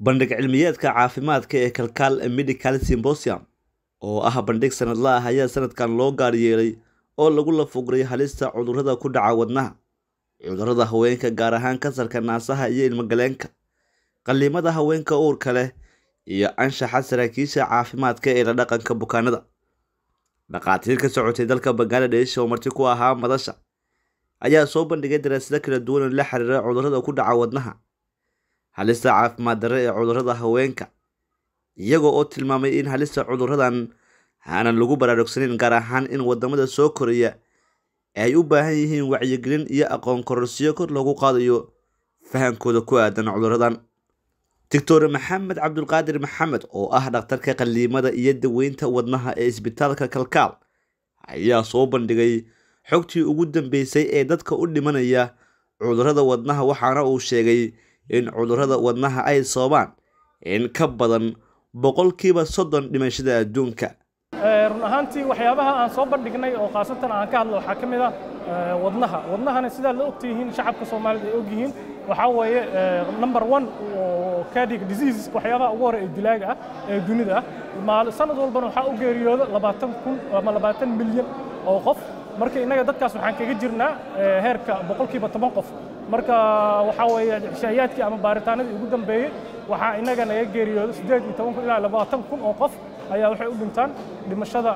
بندق علميات كعافيمات كالكال ميديكال سيمبوسيوم oo ah bandhig sanadla ah ayaa sanadkan loo gaar yeelay oo lagu la fogeeyay halista cudurrada ku dhaca wadnaha cudurrada haweenka gaar ahaan kansarka naasaha iyo ilmo galeenka qaliimada haweenka uurka leh iyo anshaxa saraakiisha caafimaadka ee la dhaqanka bukaanada dhaqaatiir ka socotay dalka Bangladesh oo marti ku ahaa madasha ayaa soo bandhigay daraasado kala duwan oo la xiriira cudurrada ku dhaca wadnaha halista caafimaad darro ee cudurrada haweenka iyagoo oo tilmaamay in halista cudurradan aanan lagu baraarugsanin gaar ahaan in wadamada soo koraya ay u baahan yihiin wacyigelin iyo aqoon kororsiyo kor loogu qaadayo fahamkooda ku aadan cudurradan Dr. Maxamed Abdulqadir Maxamed oo ah dhakhtarka qaliimada iyo daweynta wadnaha ee isbitaalka Kalkaal ayaa soo bandhigay xogtii ugu dambeysay ee dadka u dhimanaya cudurrada wadnaha waxaana uu sheegay in cudurrada wadnaha ay sababaan in ka badan boqolkiiba 30 dhimashada adduunka run ahaantii waxyaabaha aan soo bandhignay oo khaasatan aan ka hadlo waxa kamid ah wadnaha sida la ogtihiin shacabka Soomaaliyeed ay ogyihiin waxa weeye number 1 oo cardiac diseases waxyaabaha ugu horreeya dilaaga ah ee dunida maal sanad walba waxa uu geeriyoodo 20,000 ama 20 milyan oo qof marka inaga dadkaas waxaan kaga jirnaa heerka boqolkiiba 10 qof marka waxa weeye xisaayaadkii ama baaritaanadii ugu dambeeyay waxa inaga naga geeriyoodo 18 ilaa 20,000 oo qof ayaa waxay u dhintaan dhimashada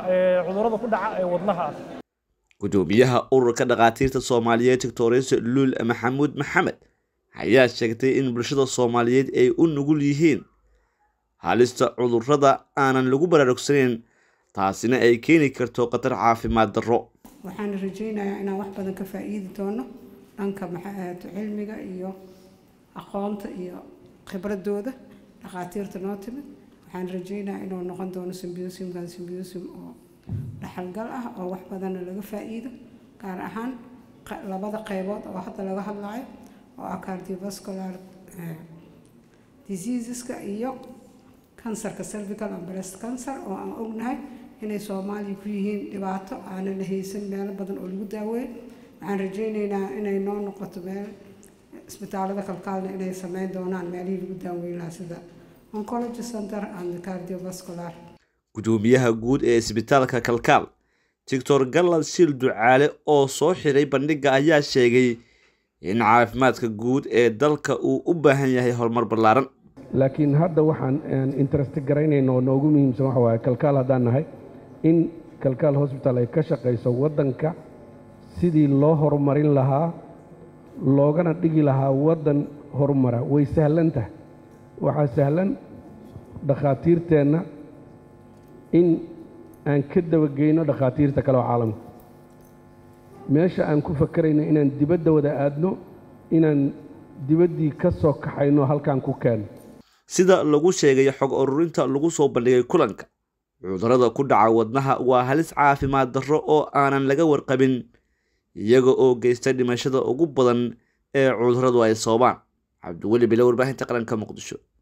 cudurrada ku dhaca ee wadnaha gudoomiyaha ururka dhaqaatiirta Soomaaliyeed Dr. Luul Maxamed Maxamed ayaa sheegtay in bulshada Soomaaliyeed ay u nugul yihiin halista cudurrada aanan lagu baraarugsanin taasina ay keeni karto qatar caafimaad darro waxaan rajaynayaa inaan wax badan ka faa'iidi doono dhanka cilmiga iyo aqoonta iyo خبرتوده دقاتير تنوتم waxaan rajeynaa inuu noqon doono simbiosum oo dhaxal gal ah oo wax badan laga faa'iido gaar ahaan labada qaybood oo hadda laga hadlayo oo cardiovascular diseases ka iyo kansarka cervical and breast cancer oo aan ognahay inay Soomaaliya ku yihiin dhibaato aan la haysan meel badan oo lagu daaweeyo waxaan rajeynaynaa inay noqoto meel isbitaalada Kalkaal inay sameeyeen doonaan meelihii lagu daaweyn lahaa sida oncology center and cardiovascular gudoomiyaha guud ee isbitaalka Kalkaal Dr. Galal Shil Ducaale oo soo xiray bandhiga ayaa sheegay in caafimaadka guud ee dalka uu u baahan yahay horumar ballaaran laakiin hadda waxaan interest garaynaynaa noogu muhiimsan waxa waa Kalkaal hadaan nahay in Kalkaal hospital ay ka shaqeyso wadanka sidii loo horumarin lahaa loogana dhigi lahaa wadan horumara way sahlanta waxa sahlan dhaqaatiirteena in aan ka dawageyno dhaqaatiirta kale oo caalamka meesha aan ku fakarayno inaan dibadda wada aadno inaan dibadii ka soo kaxayno halkaan ku keen sida lagu sheegay xog ururinta lagu soo bandhigay kulanka cudurrada ku dhaca wadnaha waa halis caafimaad darro oo aanan laga warqabin iyagoo oo geysta dhimashada ugu badan ee cudurradu ay sababaan Cabduwali Bilawr baahinta qaranka Muqdisho